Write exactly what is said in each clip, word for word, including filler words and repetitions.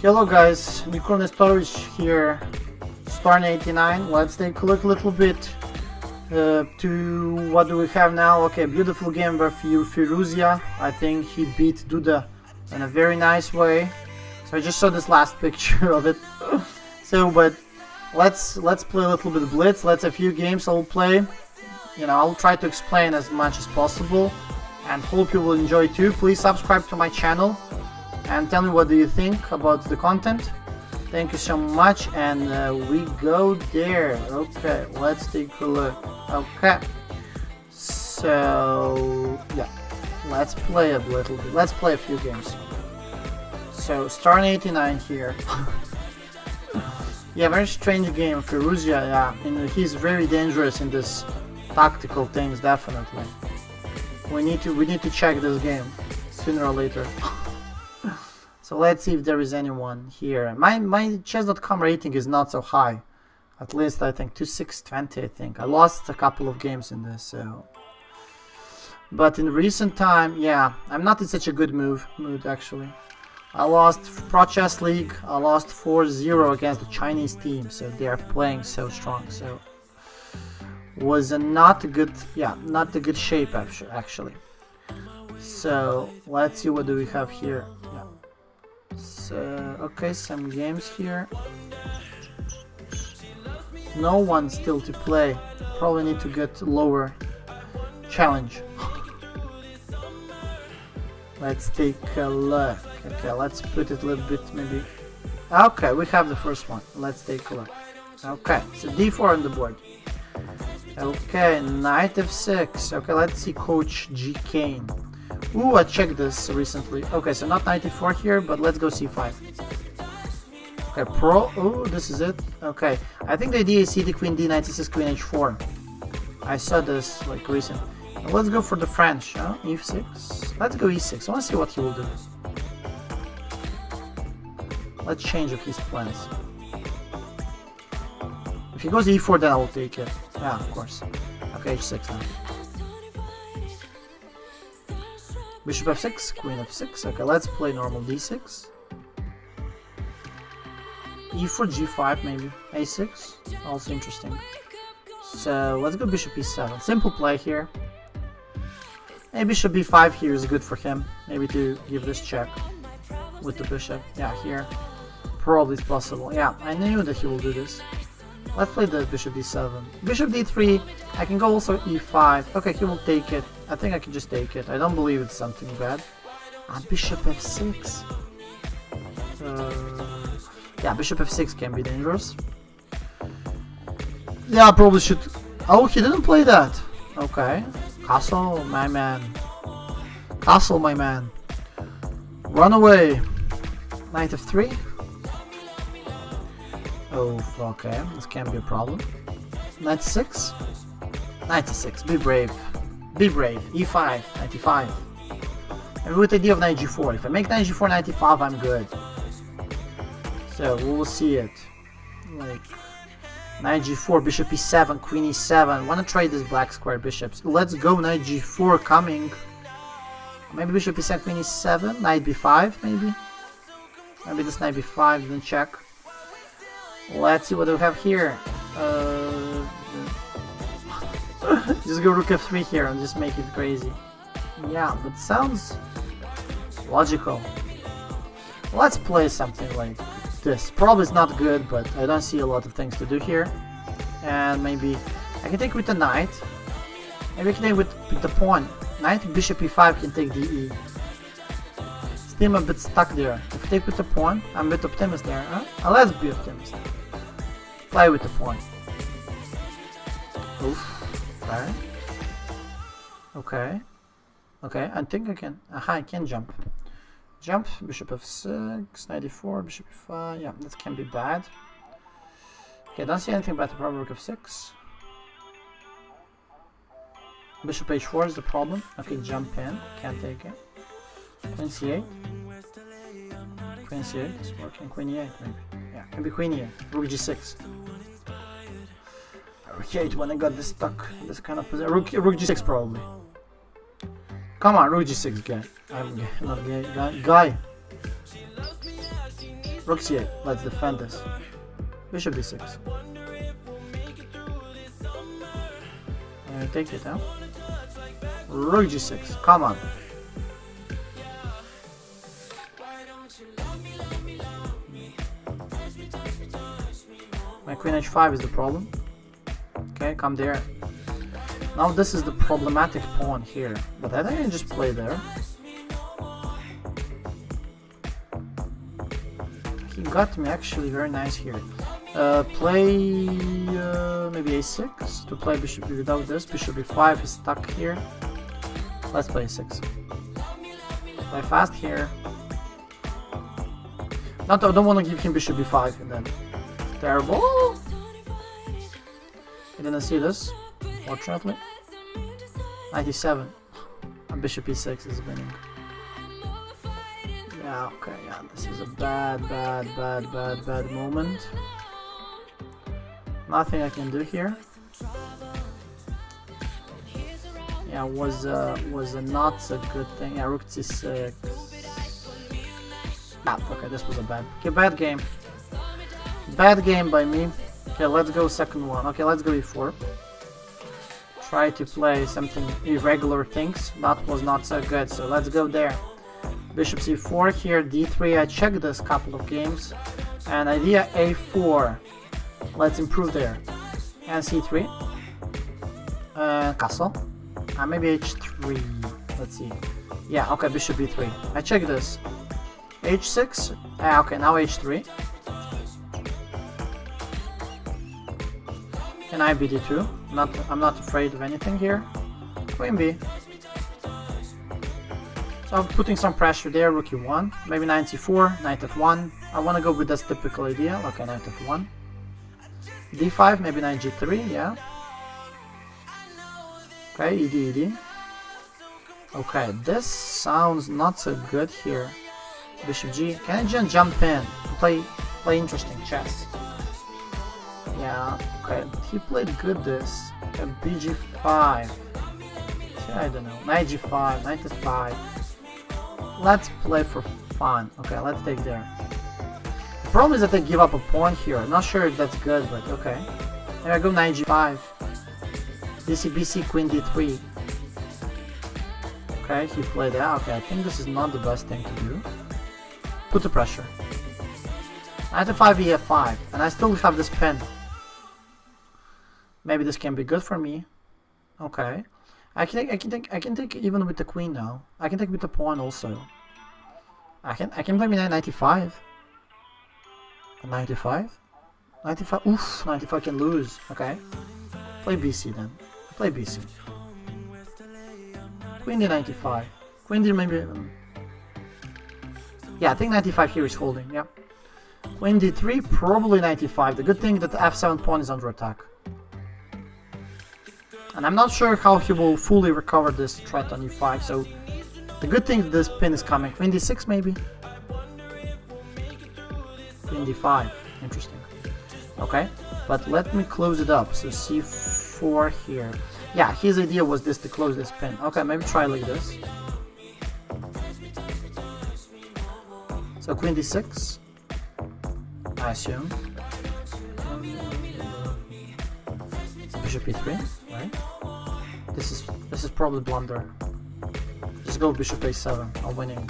Hello guys, Nikola Nestorovic here, Sparn eighty-nine. Let's take a look a little bit uh, to what do we have now. Okay, beautiful game by Firouzja. I think he beat Duda in a very nice way. So I just saw this last picture of it. So, but let's let's play a little bit of blitz. Let's a few games I'll play. You know, I'll try to explain as much as possible, and hope you will enjoy too. Please subscribe to my channel and tell me what do you think about the content. Thank you so much, and uh, we go there. Okay, let's take a look. Okay, so yeah, let's play a little bit. Let's play a few games. So Sparn eighty-nine here. Yeah, very strange game. Firouzja, yeah, and he's very dangerous in this tactical things. Definitely, we need to we need to check this game sooner or later. So let's see if there is anyone here. My my chess dot com rating is not so high. At least I think two six twenty, I think. I lost a couple of games in this, so. But in recent time, yeah, I'm not in such a good move mood actually. I lost Pro Chess League. I lost four zero against the Chinese team, so they are playing so strong. So was a not a good, yeah, not a good shape actually. So let's see what do we have here. Yeah. So, okay, some games here. No one still to play. Probably need to get lower challenge. Let's take a look. Okay, let's put it a little bit maybe. Okay, we have the first one. Let's take a look. Okay, so d four on the board. Okay, knight f six. Okay, let's see coach G Kane. Ooh, I checked this recently. Okay, so not ninety-four here, but let's go c five. Okay, pro. Ooh, this is it. Okay, I think the idea is c d, queen d, knight c six, queen h four. I saw this like recent. Now let's go for the French. Huh? e six. Let's go e six. I want to see what he will do. Let's change of his plans. If he goes e four, then I will take it. Yeah, of course. Okay, h six now. Bishop f six, queen f six. Okay, let's play normal d six. e four, g five maybe. a six, also interesting. So let's go bishop e seven. Simple play here. Hey, bishop b five here is good for him. Maybe to give this check with the bishop. Yeah, here. Probably it's possible. Yeah, I knew that he will do this. Let's play the bishop d seven. Bishop d three. I can go also e five. Okay, he will take it. I think I can just take it. I don't believe it's something bad. Ah, bishop f six. Uh, yeah, bishop f six can be dangerous. Yeah, I probably should. Oh, he didn't play that. Okay. Castle, my man. Castle, my man. Run away. Knight f three. Oh, okay. This can be a problem. Knight six. Knight six. Be brave. Be brave. e five, ninety-five. And with the idea of knight g four. If I make knight g four, ninety-five, I'm good. So we will see it. Like knight g four, bishop e seven, queen e seven. Wanna try this black square bishops? Let's go knight g four coming. Maybe bishop e seven, queen e seven, knight b five maybe. Maybe this knight b five didn't check. Let's see what we have here. Uh, just go rook f three here and just make it crazy. Yeah, but sounds logical. Let's play something like this. Probably is not good, but I don't see a lot of things to do here. And maybe I can take with the knight. Maybe I can take with, with the pawn. Knight bishop e five can take d e. Still a bit stuck there. If I take with the pawn, I'm a bit optimist there. Huh? Oh, let's be optimist. Play with the pawn. Oof. Right. Okay, okay, I think I can, aha, I can jump, jump, bishop f six, knight e four, bishop e five, yeah, that can be bad. Okay, I don't see anything bad. Probably rook f six, bishop h four is the problem. Okay, jump in, can't take it, queen c eight, queen c eight is working, queen e eight maybe, yeah, maybe queen e eight, rook g six. I hate when I got this stuck, this kind of position. Rook, rook g six probably. Come on, rook g six guy. I'm not gay, guy. Rook c eight, let's defend this. Bishop b six. I'm gonna take it now. Rook g six, come on. My queen h five is the problem. Okay, come there. Now this is the problematic pawn here, but I think I can just play there. He got me actually very nice here. Uh, play uh, maybe a six to play bishop without this. Bishop b five is stuck here. Let's play a six. Play fast here. Not I don't want to give him bishop b five and then. Terrible! I didn't see this, fortunately. ninety-seven. And bishop e six is winning. Yeah, okay, yeah, this is a bad, bad, bad, bad, bad moment. Nothing I can do here. Yeah, was uh, was uh, not a good thing. Yeah, rook c six. Ah, okay, this was a bad, okay, bad game. Bad game by me. Okay, let's go second one. Okay, let's go e four. Try to play something irregular things. That was not so good, so let's go there. Bishop c four here, d three. I checked this couple of games. And idea a four. Let's improve there. And c three. Uh, castle. And uh, maybe h three. Let's see. Yeah, okay, bishop b three. I checked this. h six. Uh, okay, now h three. Can I be d two? Not, I'm not afraid of anything here. Queen b. So I'm putting some pressure there. Rook e one. Maybe knight c four. Knight f one. I want to go with this typical idea. Okay, knight f one. d five. Maybe knight g three. Yeah. Okay, ed ed. Okay, this sounds not so good here. Bishop g. Can I just jump in? Play, play interesting chess. Yeah, okay, he played good this. Okay, b g five. Yeah, I don't know. Knight g five, knight f five. Let's play for fun. Okay, let's take there. The problem is that I give up a pawn here. I'm not sure if that's good, but okay. Here I go, knight g five. Bc, bc, queen d three. Okay, he played out. Okay, I think this is not the best thing to do. Put the pressure. Knight f five, e f five. And I still have this pin. Maybe this can be good for me. Okay, I can take, I can take, I can take even with the queen now. I can take with the pawn also. I can, I can play knight ninety-five. ninety-five, ninety-five. Oof, ninety-five can lose. Okay, play b c then. Play b c. Queen d ninety-five. Queen d maybe. Um, yeah, I think ninety-five here is holding. Yeah. Queen d three, probably ninety-five. The good thing that the f seven pawn is under attack. And I'm not sure how he will fully recover this threat on e five, so the good thing that this pin is coming. Queen d six maybe? Queen d five, interesting. Okay, but let me close it up, so c four here. Yeah, his idea was this, to close this pin. Okay, maybe try like this. So queen d six, I assume. Bishop e three. Right? This is this is probably blunder. Just go bishop a seven. I'm winning.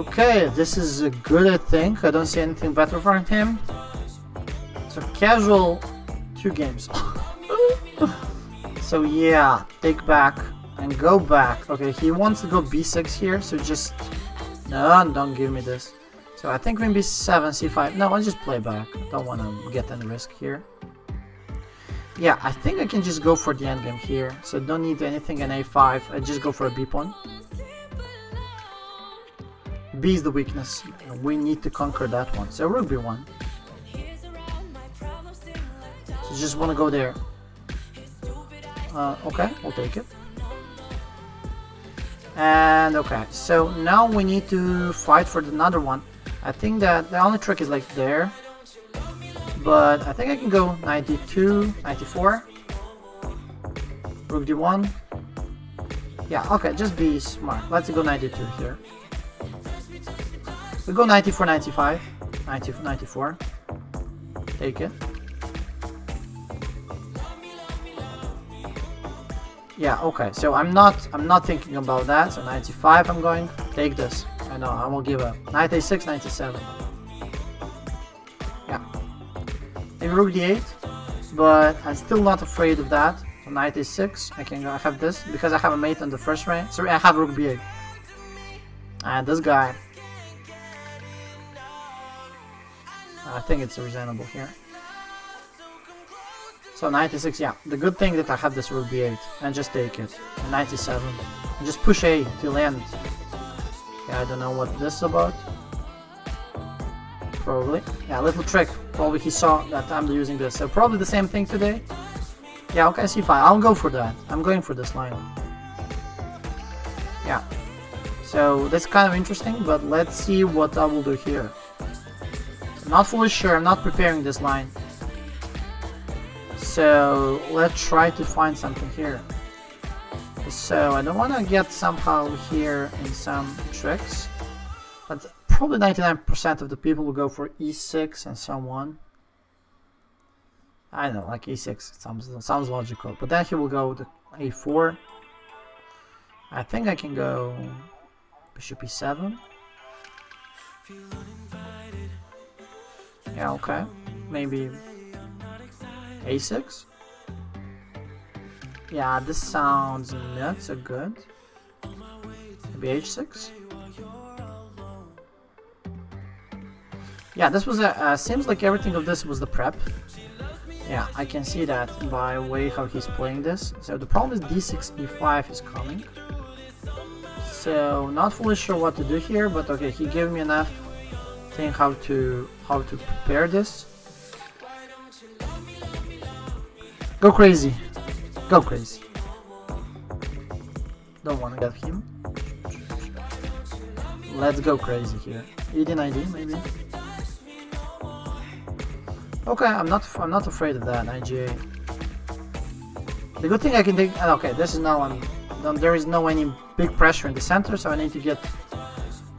Okay, this is a good, I think. I don't see anything better for him. So casual two games. So yeah, take back and go back. Okay, he wants to go b six here, so just no, don't give me this. So I think maybe b seven, c five. No, I'll just play back. I don't want to get any risk here. Yeah, I think I can just go for the endgame here, so don't need anything in a five, I just go for a b-pawn. B is the weakness, we need to conquer that one, so rook b one. So just want to go there. Uh, okay, we'll take it. And okay, so now we need to fight for another one. I think that the only trick is like there. But I think I can go ninety-two, ninety-four, rook d one. Yeah, okay, just be smart. Let's go ninety-two here. We go ninety-four ninety-five. ninety-four ninety-four. Take it. Yeah, okay, so I'm not I'm not thinking about that. So ninety-five I'm going. Take this. I know, I won't give up. Knight a six, knight a seven. Yeah. In rook d eight, but I'm still not afraid of that. So knight a six, I can go, I have this because I have a mate on the first rank. Sorry, I have rook b eight. And this guy. I think it's reasonable here. So ninety-six, yeah. The good thing that I have this rook b eight and just take it. And ninety-seven. And just push A till end. Yeah, I don't know what this is about. Probably. Yeah, little trick. Probably he saw that I'm using this. So probably the same thing today. Yeah, okay, c five. I'll go for that. I'm going for this line. Yeah. So that's kind of interesting, but let's see what I will do here. I'm not fully sure. I'm not preparing this line. So let's try to find something here. So I don't want to get somehow here in some tricks, but probably ninety-nine percent of the people will go for e six and so on. I don't know, like e six sounds sounds logical, but then he will go to a four. I think I can go bishop e seven. Yeah, okay, maybe a six? Yeah, this sounds not so good. Maybe h six? Yeah, this was a... Uh, seems like everything of this was the prep. Yeah, I can see that by way how he's playing this. So the problem is d six, e five is coming. So, not fully sure what to do here, but okay, he gave me enough thing how to, how to prepare this. Go crazy, go crazy. Don't want to get him. Let's go crazy here. e d nine d maybe. Okay, I'm not. I'm not afraid of that. I g eight. The good thing I can take. Okay, this is now. I'm. There is no any big pressure in the center, so I need to get.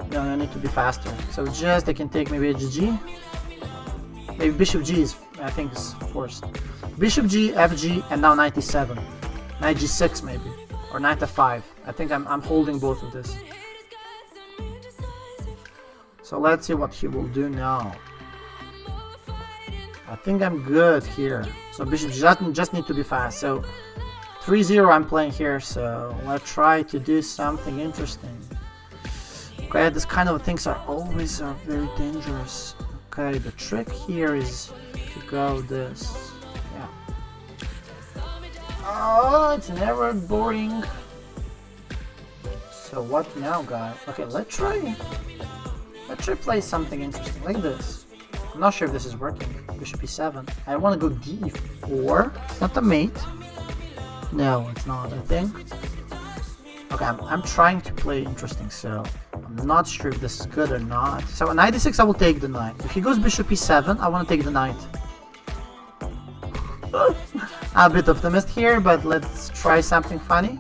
No, I need to be faster. So just I can take maybe h g. Maybe bishop g is. I think is forced. Bishop g, f g, and now ninety-seven. Knight g six maybe, or knight f five. I think I'm, I'm holding both of this. So let's see what he will do now. I think I'm good here. So bishop g doesn't just need to be fast. So three zero I'm playing here, so let's try to do something interesting. Okay, these kind of things are always are very dangerous. Okay, the trick here is to go this. Oh, it's never boring. So what now, guys? Okay, let's try. Let's try play something interesting like this. I'm not sure if this is working. Bishop e seven. I want to go d four. It's not the mate. No, it's not. I think. Okay, I'm, I'm trying to play interesting, so I'm not sure if this is good or not. So at ninety-six, I will take the knight. If he goes bishop e seven, I want to take the knight. I'm a bit optimist here, but let's try something funny.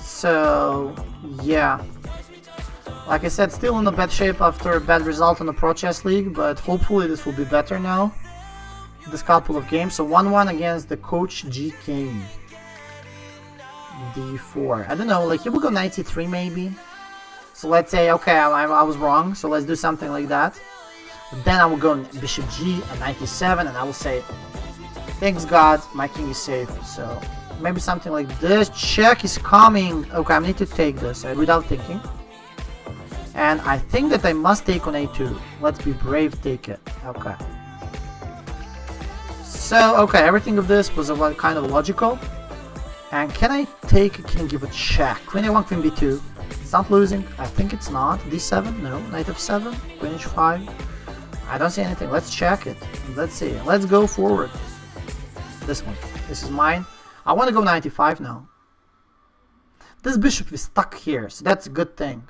So, yeah. Like I said, still in a bad shape after a bad result on the Pro Chess League, but hopefully this will be better now. This couple of games. So one one against the coach G Kane. d four. I don't know, like he will go ninety-three maybe. So let's say, okay, I, I was wrong, so let's do something like that. Then I will go bishop g and ninety-seven, and I will say, thanks God, my king is safe. So maybe something like this. Check is coming. Okay, I need to take this uh, without thinking. And I think that I must take on a two. Let's be brave, take it. Okay. So, okay, everything of this was a kind of logical. And can I take a king, give a check? Queen a one, queen b two. It's not losing. I think it's not. d seven, no. Knight f seven, queen h five. I don't see anything. Let's check it. Let's see. Let's go forward. This one. This is mine. I want to go ninety-five now. This bishop is stuck here, so that's a good thing.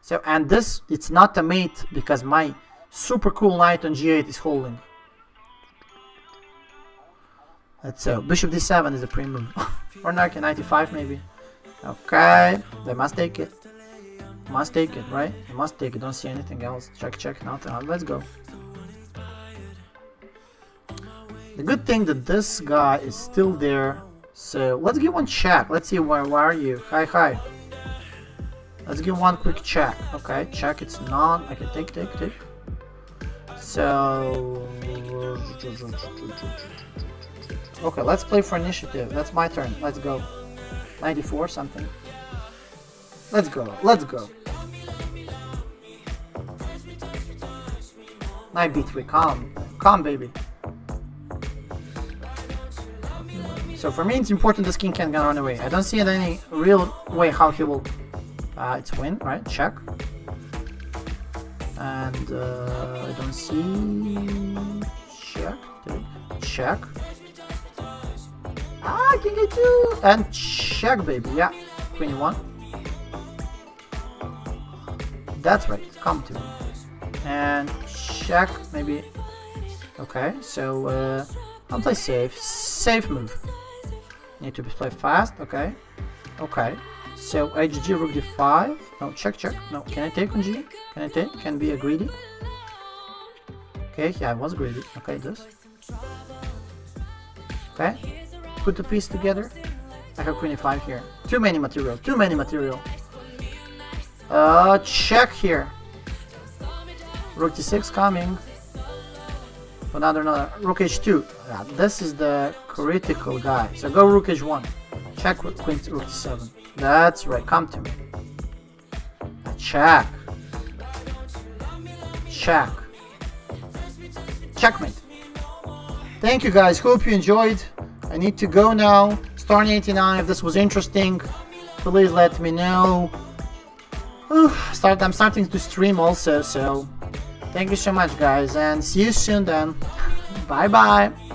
So, and this, it's not a mate because my super cool knight on g eight is holding. Let's see. Bishop d seven is a pre-move. Or knight ninety-five maybe. Okay. They must take it. Must take it, right? You must take it. Don't see anything else. Check, check, nothing. Let's go. The good thing that this guy is still there. So let's give one check. Let's see where, where are you? Hi, hi. Let's give one quick check. Okay, check. It's not. I can take, take, take. So. Okay, let's play for initiative. That's my turn. Let's go. ninety-four something. Let's go. Let's go. nine b three. Calm. Calm, baby. So for me, it's important this king can't run away. I don't see any real way how he will. Uh, it's win, right? Check. And uh, I don't see. Check. Check. Ah, king a two. And check, baby. Yeah. Queen one. That's right, come to me. And check, maybe. Okay, so uh, I'll play safe. Safe move. Need to play fast, okay. Okay, so hg, rook d five. No, check, check. No, can I take on g? Can I take? Can be a greedy? Okay, yeah, I was greedy. Okay, this. Okay, put the piece together. I have queen e five here. Too many material, too many material. Uh, check here. Rook d six coming. Another, another. Rook h two. Yeah, this is the critical guy. So go rook h one. Check with queen rook d seven. That's right. Come to me. Check. Check. Checkmate. Thank you guys. Hope you enjoyed. I need to go now. Star eighty-nine. If this was interesting, please let me know. Ooh, start, I'm starting to stream also, so thank you so much guys, and see you soon then. Bye bye.